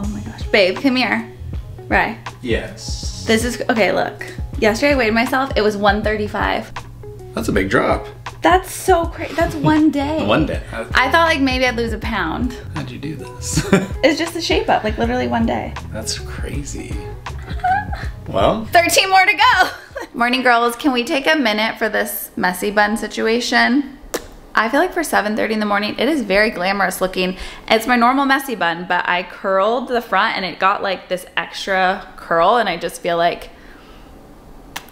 Oh my gosh. Babe, come here. Rye. Yes. This is, okay, look. Yesterday I weighed myself, it was 135. That's a big drop. That's so crazy. That's one day. One day. I thought like maybe I'd lose a pound. How'd you do this? It's just a shape up, like literally one day. That's crazy. Well. 13 more to go. Morning girls, can we take a minute for this messy bun situation? I feel like for 7:30 in the morning, it is very glamorous looking. It's my normal messy bun, but I curled the front and it got like this extra curl and I just feel like,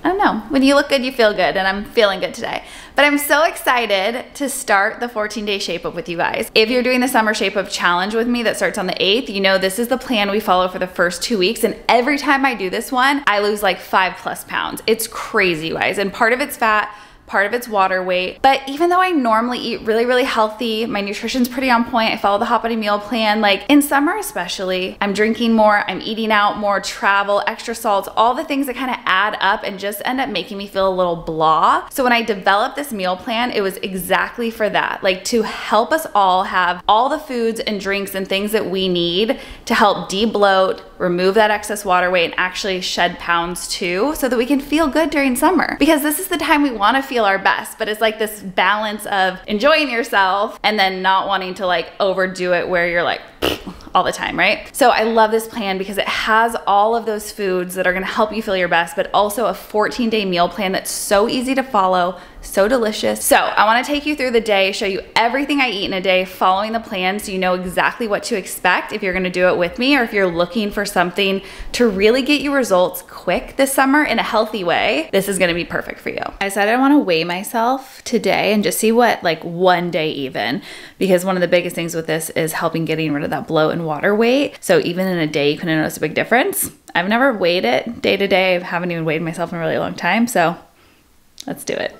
I don't know, when you look good, you feel good, and I'm feeling good today. But I'm so excited to start the 14-day Shape Up with you guys. If you're doing the Summer Shape Up Challenge with me that starts on the 8th, you know this is the plan we follow for the first 2 weeks, and every time I do this one, I lose like 5+ pounds. It's crazy, guys, and part of it's fat, part of it's water weight. But even though I normally eat really, really healthy, my nutrition's pretty on point, I follow the Hoppity meal plan, like in summer especially, I'm drinking more, I'm eating out more, travel, extra salts, all the things that kind of add up and just end up making me feel a little blah. So when I developed this meal plan, it was exactly for that, like to help us all have all the foods and drinks and things that we need to help de-bloat, remove that excess water weight, and actually shed pounds too, so that we can feel good during summer. Because this is the time we wanna feel our best, but it's like this balance of enjoying yourself and then not wanting to like overdo it where you're like all the time, right? So I love this plan because it has all of those foods that are gonna help you feel your best, but also a 14-day meal plan that's so easy to follow, so delicious. So I wanna take you through the day, show you everything I eat in a day following the plan so you know exactly what to expect if you're gonna do it with me or if you're looking for something to really get you results quick this summer in a healthy way, this is gonna be perfect for you. I said I wanna weigh myself today and just see what, like one day even, because one of the biggest things with this is helping getting rid of that bloat and water weight. So even in a day, you can notice a big difference. I've never weighed it day to day. I haven't even weighed myself in a really long time. So let's do it.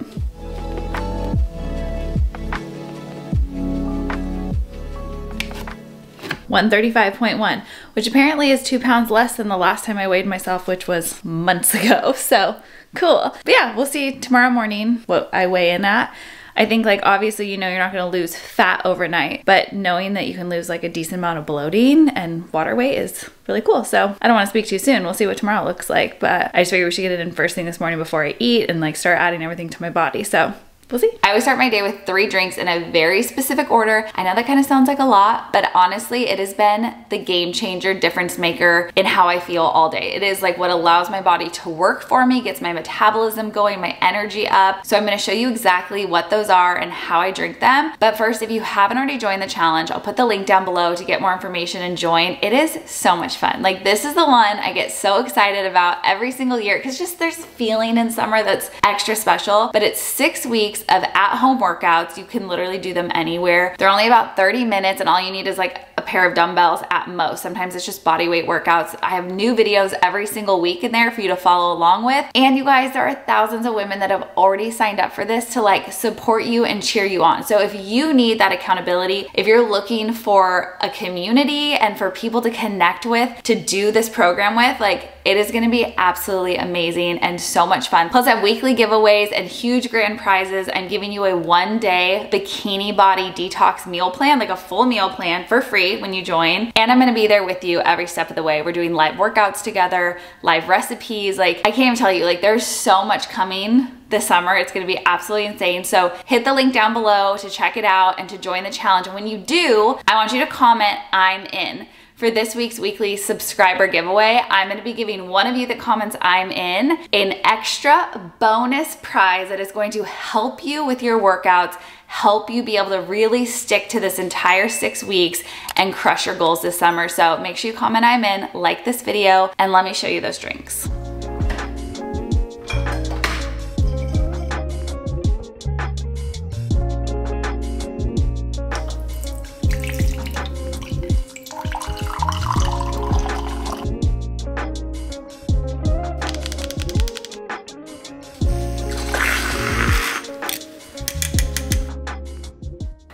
$135.1, which apparently is 2 pounds less than the last time I weighed myself, which was months ago. So cool. But yeah, we'll see tomorrow morning what I weigh in at. I think like obviously you know you're not gonna lose fat overnight, but knowing that you can lose like a decent amount of bloating and water weight is really cool. So I don't wanna speak too soon. We'll see what tomorrow looks like, but I just figured we should get it in first thing this morning before I eat and like start adding everything to my body. So we'll see. I always start my day with 3 drinks in a very specific order. I know that kind of sounds like a lot, but honestly, it has been the game changer, difference maker in how I feel all day. It is like what allows my body to work for me, gets my metabolism going, my energy up. So I'm gonna show you exactly what those are and how I drink them. But first, if you haven't already joined the challenge, I'll put the link down below to get more information and join. It is so much fun. Like this is the one I get so excited about every single year, because just there's a feeling in summer that's extra special, but it's 6 weeks of at-home workouts. You can literally do them anywhere. They're only about 30 minutes and all you need is like a pair of dumbbells at most. Sometimes it's just body weight workouts. I have new videos every single week in there for you to follow along with. And you guys, there are thousands of women that have already signed up for this to like support you and cheer you on. So if you need that accountability, if you're looking for a community and for people to connect with, to do this program with, like it is gonna be absolutely amazing and so much fun. Plus I have weekly giveaways and huge grand prizes. I'm giving you a 1-day bikini body detox meal plan, like a full meal plan for free when you join. And I'm gonna be there with you every step of the way. We're doing live workouts together, live recipes. Like I can't even tell you, like there's so much coming this summer. It's gonna be absolutely insane. So hit the link down below to check it out and to join the challenge. And when you do, I want you to comment, "I'm in." For this week's weekly subscriber giveaway, I'm gonna be giving one of you that comments "I'm in" an extra bonus prize that is going to help you with your workouts, help you be able to really stick to this entire 6 weeks and crush your goals this summer. So make sure you comment "I'm in," like this video, and let me show you those drinks.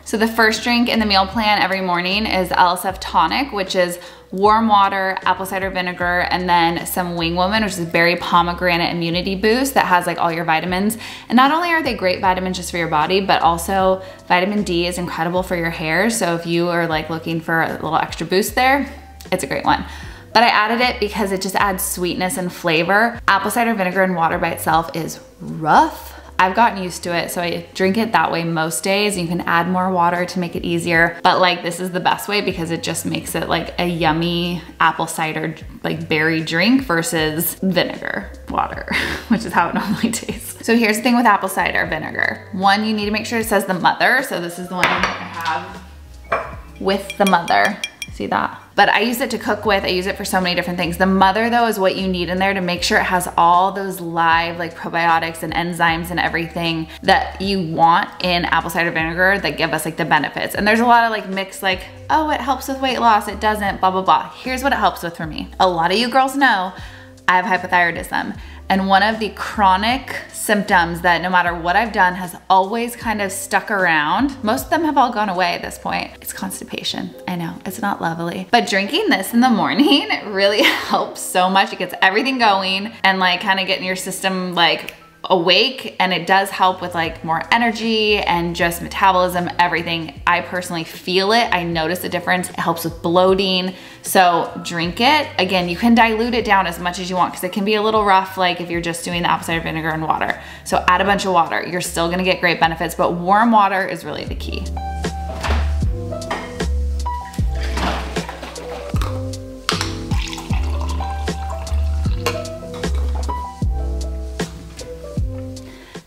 So the first drink in the meal plan every morning is LSF tonic, which is warm water, apple cider vinegar, and then some Wing Woman, which is berry pomegranate immunity boost that has like all your vitamins. And not only are they great vitamins just for your body, but also vitamin D is incredible for your hair. So if you are like looking for a little extra boost there, It's a great one. But I added it because it just adds sweetness and flavor. Apple cider vinegar and water by itself is rough. I've gotten used to it, so I drink it that way most days. You can add more water to make it easier, but like this is the best way because it just makes it like a yummy apple cider, like berry drink versus vinegar water, which is how it normally tastes. So here's the thing with apple cider vinegar. One, you need to make sure it says the mother. So this is the one I have with the mother. See that? But I use it to cook with, I use it for so many different things. The mother though is what you need in there to make sure it has all those live like probiotics and enzymes and everything that you want in apple cider vinegar that give us like the benefits. And there's a lot of like mixed like, oh, it helps with weight loss, it doesn't, blah, blah, blah. Here's what it helps with for me. A lot of you girls know I have hypothyroidism. And one of the chronic symptoms that no matter what I've done has always kind of stuck around. Most of them have all gone away at this point. It's constipation. I know, it's not lovely. But drinking this in the morning, it really helps so much. It gets everything going and like kind of getting your system like awake, and it does help with like more energy and just metabolism, everything. I personally feel it. I notice a difference. It helps with bloating. So drink it. Again, you can dilute it down as much as you want because it can be a little rough like if you're just doing the apple cider vinegar and water. So add a bunch of water. You're still gonna get great benefits, but warm water is really the key.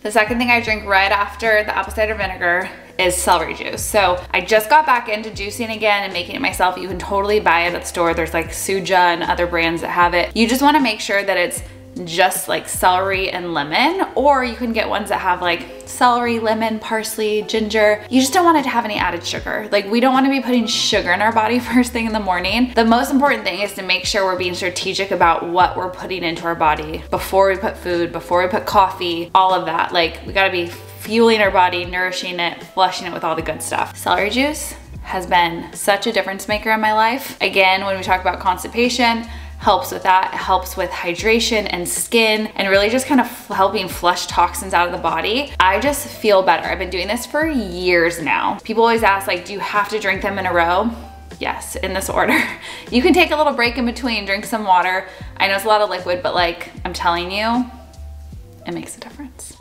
The second thing I drink right after the apple cider vinegar is celery juice. So I just got back into juicing again and making it myself. You can totally buy it at the store. There's like Suja and other brands that have it. You just wanna make sure that it's just like celery and lemon, or you can get ones that have like celery, lemon, parsley, ginger. You just don't want it to have any added sugar. Like we don't want to be putting sugar in our body first thing in the morning. The most important thing is to make sure we're being strategic about what we're putting into our body before we put food, before we put coffee, all of that. Like we gotta be fueling our body, nourishing it, flushing it with all the good stuff. Celery juice has been such a difference maker in my life. Again, when we talk about constipation, helps with that. It helps with hydration and skin and really just kind of helping flush toxins out of the body. I just feel better. I've been doing this for years now. People always ask like, do you have to drink them in a row? Yes, in this order. You can take a little break in between, drink some water. I know it's a lot of liquid, but like I'm telling you, it makes a difference.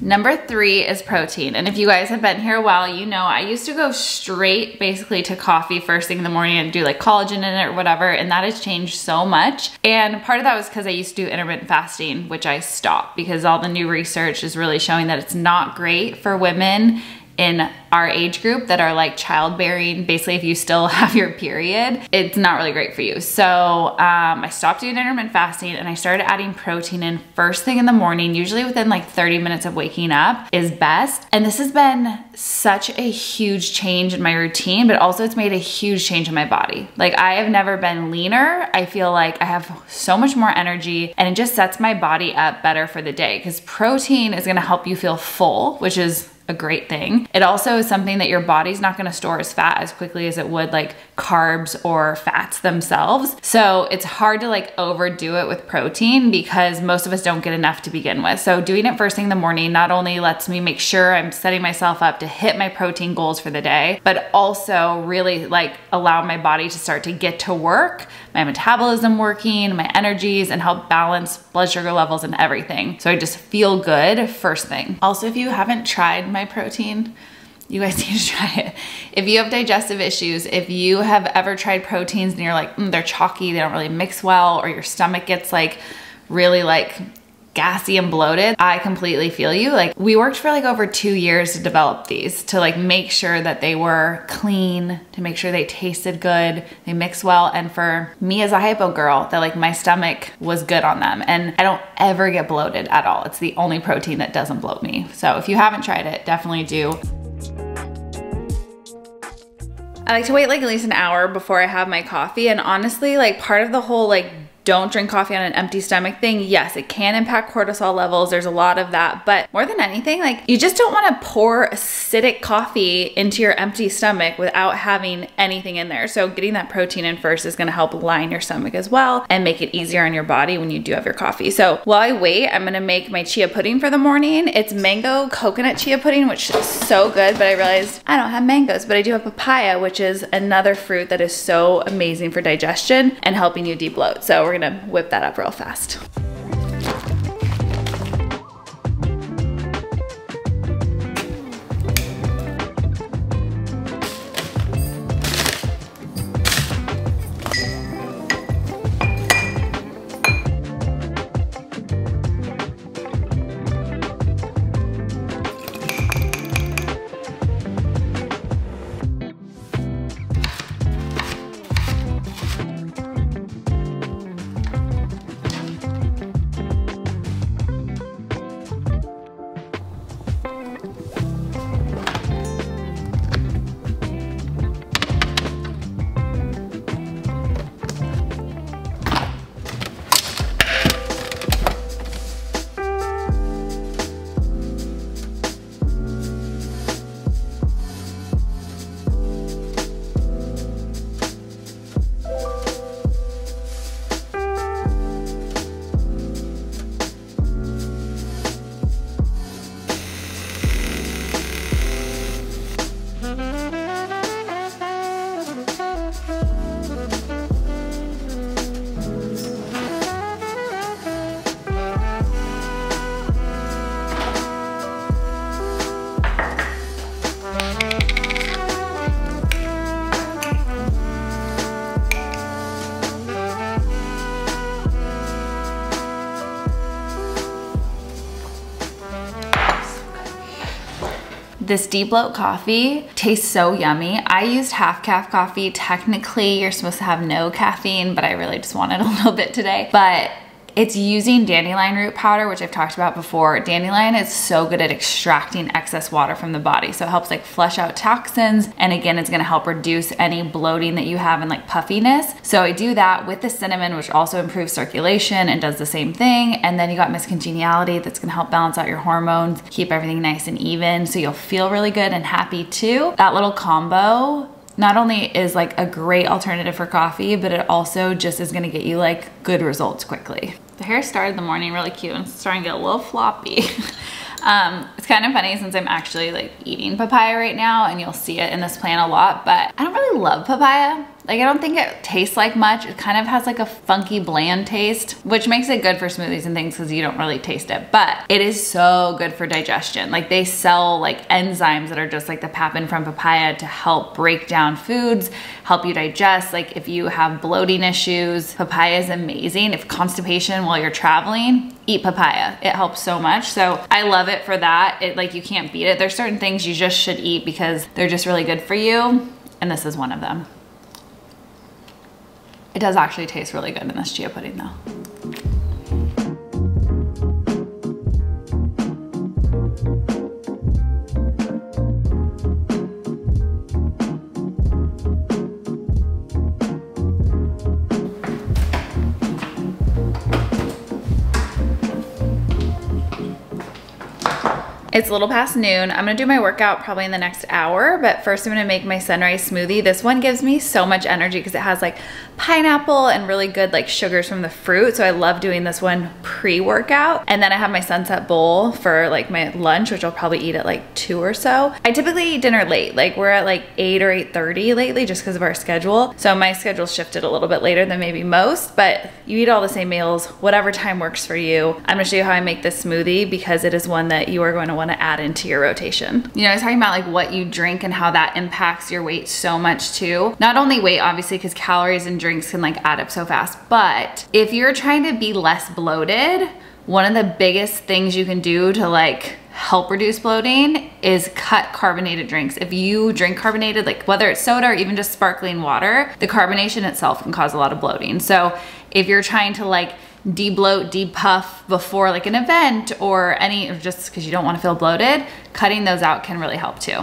Number three is protein. And if you guys have been here a while, you know I used to go straight basically to coffee first thing in the morning and do like collagen in it or whatever, and that has changed so much. And part of that was because I used to do intermittent fasting, which I stopped because all the new research is really showing that it's not great for women in our age group that are like childbearing. Basically, if you still have your period, it's not really great for you. So I stopped doing intermittent fasting and I started adding protein in first thing in the morning, usually within like 30 minutes of waking up is best. And this has been such a huge change in my routine, but also it's made a huge change in my body. Like I have never been leaner. I feel like I have so much more energy and it just sets my body up better for the day because protein is gonna help you feel full, which is a great thing. It also is something that your body's not gonna store as fat as quickly as it would like carbs or fats themselves. So it's hard to like overdo it with protein because most of us don't get enough to begin with. So doing it first thing in the morning not only lets me make sure I'm setting myself up to hit my protein goals for the day, but also really like allow my body to start to get to work, my metabolism working, my energies, and help balance blood sugar levels and everything. So I just feel good first thing. Also, if you haven't tried my protein, you guys need to try it. If you have digestive issues, if you have ever tried proteins and you're like, they're chalky, they don't really mix well, or your stomach gets like really like gassy and bloated, I completely feel you. Like we worked for like over 2 years to develop these, to like make sure that they were clean, to make sure they tasted good, they mix well. And for me as a hypo girl, that like my stomach was good on them and I don't ever get bloated at all. It's the only protein that doesn't bloat me. So if you haven't tried it, definitely do. I like to wait like at least an hour before I have my coffee. And honestly, like part of the whole like don't drink coffee on an empty stomach thing, yes, it can impact cortisol levels. There's a lot of that, but more than anything, like, you just don't want to pour acidic coffee into your empty stomach without having anything in there. So getting that protein in first is going to help line your stomach as well and make it easier on your body when you do have your coffee. So while I wait, I'm going to make my chia pudding for the morning. It's mango coconut chia pudding, which is so good, but I realized I don't have mangoes, but I do have papaya, which is another fruit that is so amazing for digestion and helping you de-bloat. So we're gonna whip that up real fast. This de-bloat coffee tastes so yummy. I used half calf coffee. Technically, you're supposed to have no caffeine, but I really just wanted a little bit today. But it's using dandelion root powder, which I've talked about before. Dandelion is so good at extracting excess water from the body. So it helps like flush out toxins. And again, it's gonna help reduce any bloating that you have and like puffiness. So I do that with the cinnamon, which also improves circulation and does the same thing. And then you got Miss Congeniality that's gonna help balance out your hormones, keep everything nice and even. So you'll feel really good and happy too. That little combo not only is like a great alternative for coffee, but it also just is gonna get you like good results quickly. The hair started the morning really cute and it's starting to get a little floppy. It's kind of funny since I'm actually like eating papaya right now and you'll see it in this plan a lot, but I don't really love papaya. Like, I don't think it tastes like much. It kind of has like a funky bland taste, which makes it good for smoothies and things because you don't really taste it, but it is so good for digestion. Like, they sell like enzymes that are just like the papain from papaya to help break down foods, help you digest. Like, if you have bloating issues, papaya is amazing. If constipation while you're traveling, eat papaya. It helps so much. So I love it for that. It, like, you can't beat it. There's certain things you just should eat because they're just really good for you. And this is one of them. It does actually taste really good in this chia pudding though. It's a little past noon. I'm gonna do my workout probably in the next hour, but first I'm gonna make my sunrise smoothie. This one gives me so much energy because it has like pineapple and really good like sugars from the fruit. So I love doing this one pre-workout. And then I have my sunset bowl for like my lunch, which I'll probably eat at like 2 or so. I typically eat dinner late. Like, we're at like 8 or 8:30 lately just because of our schedule. So my schedule shifted a little bit later than maybe most, but you eat all the same meals, whatever time works for you. I'm gonna show you how I make this smoothie because it is one that you are going to want to add into your rotation. You know, I was talking about like what you drink and how that impacts your weight so much too. Not only weight, obviously, because calories and drinks can like add up so fast, but if you're trying to be less bloated, one of the biggest things you can do to like help reduce bloating is cut carbonated drinks. If you drink carbonated, like whether it's soda or even just sparkling water, the carbonation itself can cause a lot of bloating. So if you're trying to like de-bloat, de-puff before like an event or any, or just because you don't want to feel bloated, cutting those out can really help too.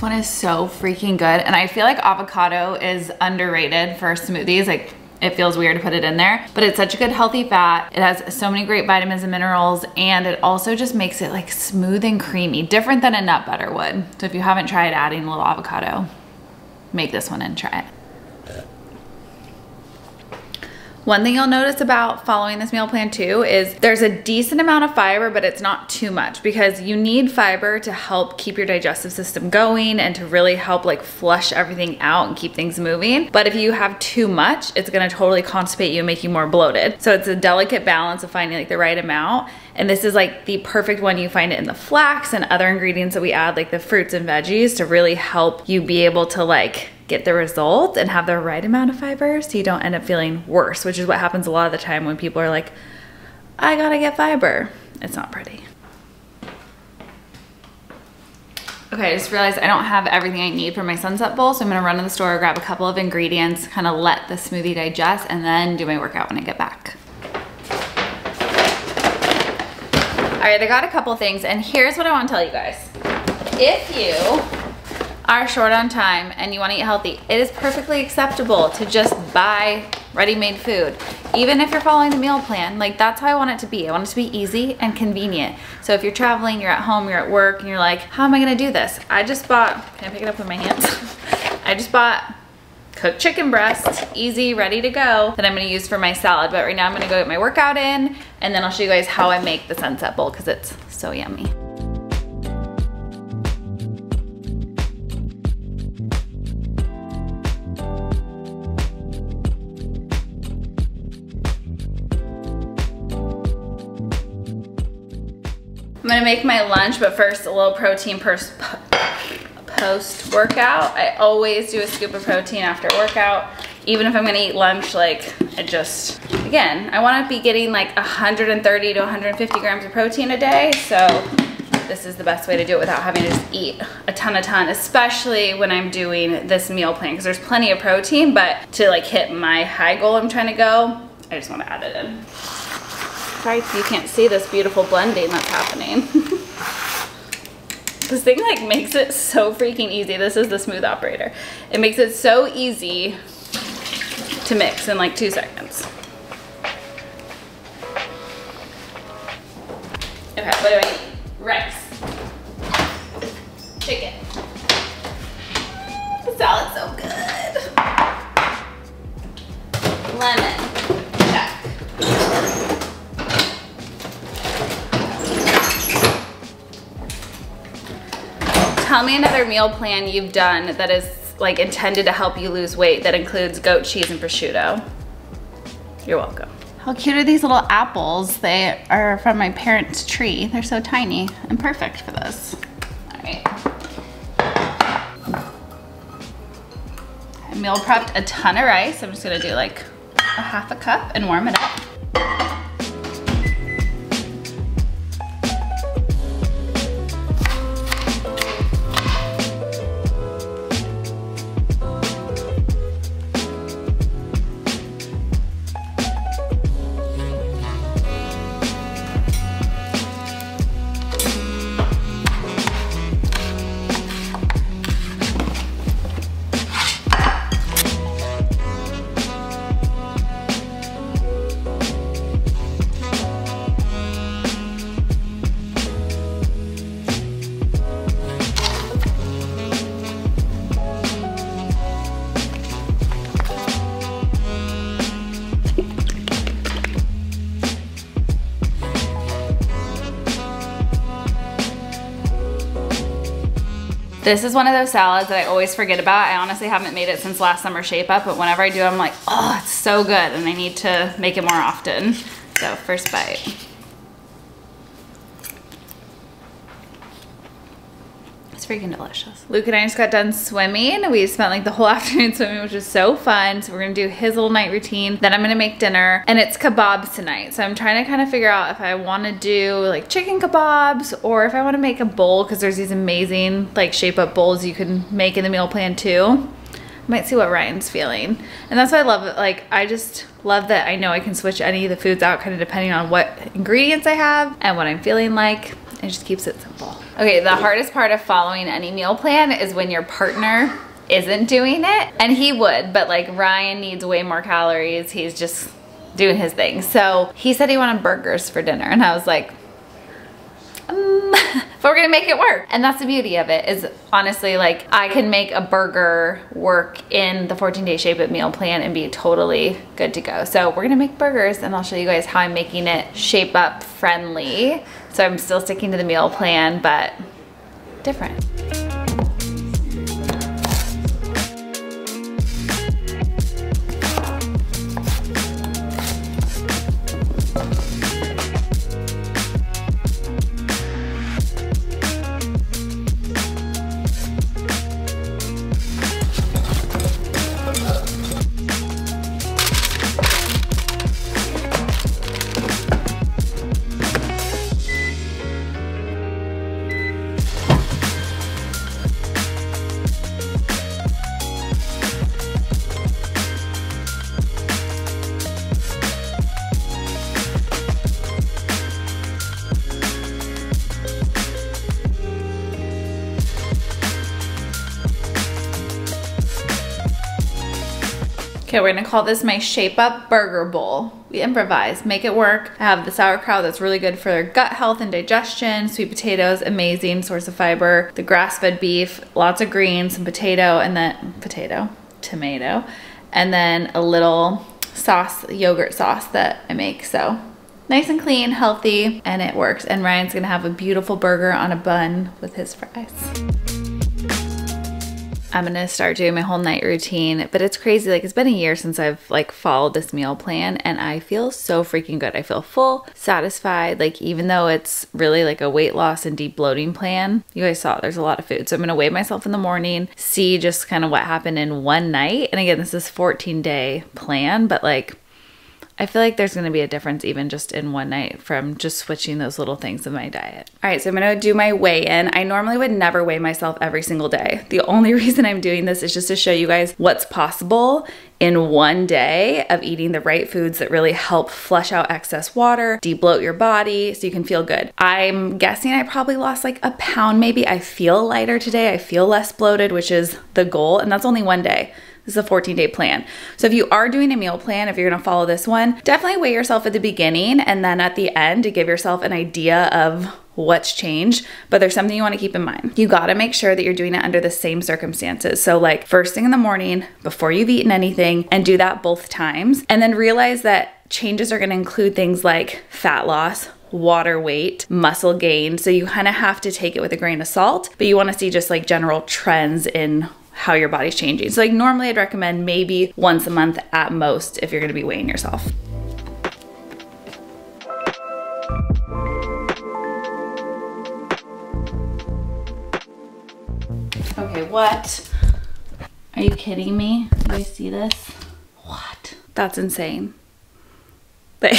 This one is so freaking good, and I feel like avocado is underrated for smoothies. Like, it feels weird to put it in there, but it's such a good healthy fat. It has so many great vitamins and minerals, and it also just makes it like smooth and creamy, different than a nut butter would. So if you haven't tried adding a little avocado, make this one and try it. One thing you'll notice about following this meal plan too is there's a decent amount of fiber, but it's not too much, because you need fiber to help keep your digestive system going and to really help like flush everything out and keep things moving. But if you have too much, it's gonna totally constipate you and make you more bloated. So it's a delicate balance of finding like the right amount. And this is like the perfect one. You find it in the flax and other ingredients that we add, like the fruits and veggies, to really help you be able to like get the result and have the right amount of fiber so you don't end up feeling worse, which is what happens a lot of the time when people are like, I gotta get fiber. It's not pretty. Okay, I just realized I don't have everything I need for my sunset bowl, so I'm gonna run to the store, grab a couple of ingredients, kind of let the smoothie digest, and then do my workout when I get back. All right, I got a couple things, and here's what I wanna tell you guys. If you are short on time and you want to eat healthy, it is perfectly acceptable to just buy ready-made food, even if you're following the meal plan. Like, that's how I want it to be. I want it to be easy and convenient. So if you're traveling, you're at home, you're at work, and you're like, how am I gonna do this? I just bought, can I pick it up with my hands? I just bought cooked chicken breast, easy, ready to go, that I'm gonna use for my salad. But right now I'm gonna go get my workout in, and then I'll show you guys how I make the sunset bowl, because it's so yummy. I'm gonna make my lunch, but first a little protein post-workout. I always do a scoop of protein after workout. Even if I'm gonna eat lunch, like, I just, again, I wanna be getting like 130 to 150 grams of protein a day, so this is the best way to do it without having to just eat a ton, especially when I'm doing this meal plan, because there's plenty of protein, but to like hit my high goal I'm trying to go, I just wanna add it in. Sorry if you can't see this beautiful blending that's happening. This thing like makes it so freaking easy. This is the Smooth Operator. It makes it so easy to mix in like 2 seconds. Okay, what do I need? Rice, chicken. The salad's so good. Lemon. Tell me another meal plan you've done that is like intended to help you lose weight that includes goat cheese and prosciutto. You're welcome. How cute are these little apples? They are from my parents' tree. They're so tiny and perfect for this. All right. I meal prepped a ton of rice. I'm just gonna do like a half a cup and warm it up. This is one of those salads that I always forget about. I honestly haven't made it since last summer Shape Up, but whenever I do, I'm like, oh, it's so good, and I need to make it more often. So, first bite. It's freaking delicious. Luke and I just got done swimming. We spent like the whole afternoon swimming, which was so fun. So we're gonna do his little night routine. Then I'm gonna make dinner, and it's kebabs tonight. So I'm trying to kind of figure out if I wanna do like chicken kebabs or if I wanna make a bowl, because there's these amazing like Shape Up bowls you can make in the meal plan too. I might see what Ryan's feeling. And that's why I love it. Like, I just love that I know I can switch any of the foods out kind of depending on what ingredients I have and what I'm feeling like. It just keeps it simple. Okay, the hardest part of following any meal plan is when your partner isn't doing it. And he would, but like Ryan needs way more calories. He's just doing his thing. So he said he wanted burgers for dinner. And I was like, but we're gonna make it work. And that's the beauty of it is honestly, like I can make a burger work in the 14-day Shape Up meal plan and be totally good to go. So we're gonna make burgers and I'll show you guys how I'm making it Shape Up friendly. So I'm still sticking to the meal plan, but different. Okay, we're gonna call this my Shape Up Burger Bowl. We improvise, make it work. I have the sauerkraut that's really good for gut health and digestion, sweet potatoes, amazing source of fiber, the grass-fed beef, lots of greens, some potato, and then tomato, and then a little sauce, yogurt sauce that I make, so. Nice and clean, healthy, and it works. And Ryan's gonna have a beautiful burger on a bun with his fries. I'm gonna start doing my whole night routine, but it's crazy, like it's been a year since I've like followed this meal plan and I feel so freaking good. I feel full, satisfied, like even though it's really like a weight loss and deep bloating plan, you guys saw there's a lot of food. So I'm gonna weigh myself in the morning, see just kind of what happened in one night. And again, this is 14-day plan, but like, I feel like there's gonna be a difference even just in one night from just switching those little things in my diet. All right, so I'm gonna do my weigh-in. I normally would never weigh myself every single day. The only reason I'm doing this is just to show you guys what's possible in one day of eating the right foods that really help flush out excess water, de-bloat your body so you can feel good. I'm guessing I probably lost like a pound maybe. I feel lighter today. I feel less bloated, which is the goal, and that's only one day. This is a 14-day plan. So if you are doing a meal plan, if you're gonna follow this one, definitely weigh yourself at the beginning and then at the end to give yourself an idea of what's changed, but there's something you wanna keep in mind. You gotta make sure that you're doing it under the same circumstances. So like first thing in the morning, before you've eaten anything, and do that both times. And then realize that changes are gonna include things like fat loss, water weight, muscle gain. So you kinda have to take it with a grain of salt, but you wanna see just like general trends in how your body's changing. So like normally I'd recommend maybe once a month at most if you're gonna be weighing yourself. Okay, what? Are you kidding me? Do you see this? What? That's insane. Like,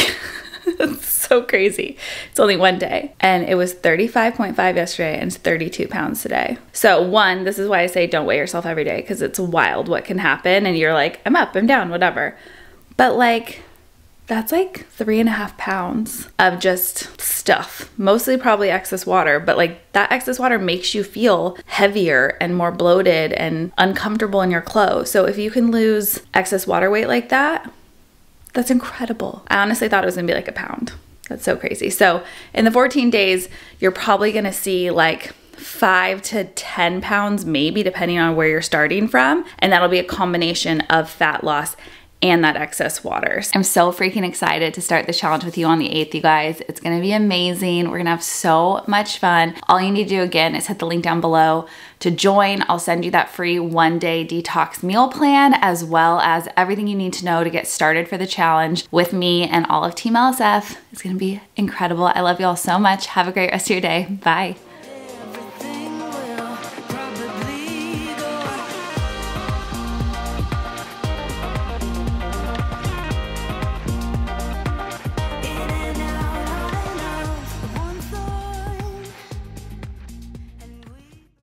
it's so crazy. It's only one day. And it was 35.5 yesterday and it's 32 pounds today. So one, this is why I say don't weigh yourself every day because it's wild what can happen and you're like, I'm up, I'm down, whatever. But like, that's like 3.5 pounds of just stuff, mostly probably excess water, but like that excess water makes you feel heavier and more bloated and uncomfortable in your clothes. So if you can lose excess water weight like that, that's incredible. I honestly thought it was gonna be like a pound. That's so crazy. So in the 14 days, you're probably gonna see like 5 to 10 pounds, maybe depending on where you're starting from. And that'll be a combination of fat loss and that excess water. I'm so freaking excited to start the challenge with you on the 8th, you guys. It's gonna be amazing. We're gonna have so much fun. All you need to do again is hit the link down below to join. I'll send you that free 1-day detox meal plan as well as everything you need to know to get started for the challenge with me and all of Team LSF. It's gonna be incredible. I love you all so much. Have a great rest of your day. Bye.